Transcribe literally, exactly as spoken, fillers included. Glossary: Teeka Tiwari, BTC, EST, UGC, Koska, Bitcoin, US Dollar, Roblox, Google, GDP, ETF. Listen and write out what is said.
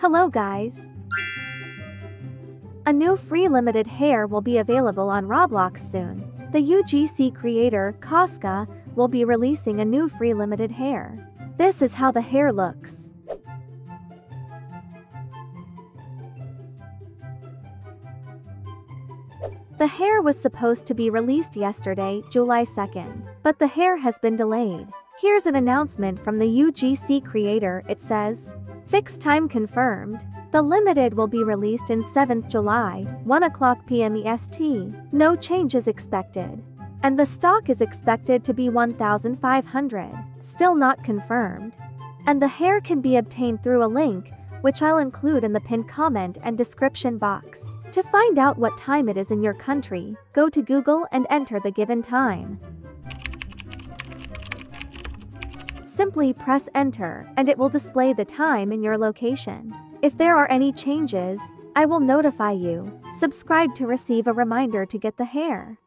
Hello guys! A new free limited hair will be available on Roblox soon. The U G C creator, Koska, will be releasing a new free limited hair. This is how the hair looks. The hair was supposed to be released yesterday, July second, but the hair has been delayed. Here's an announcement from the U G C creator. It says, "Fix time confirmed. The limited will be released in seventh July, one o'clock p m E S T. No changes expected. And the stock is expected to be one thousand five hundred. Still not confirmed. And the hair can be obtained through a link, which I'll include in the pinned comment and description box. To find out what time it is in your country, go to Google and enter the given time. Simply press enter, and it will display the time in your location. If there are any changes, I will notify you. Subscribe to receive a reminder to get the hair.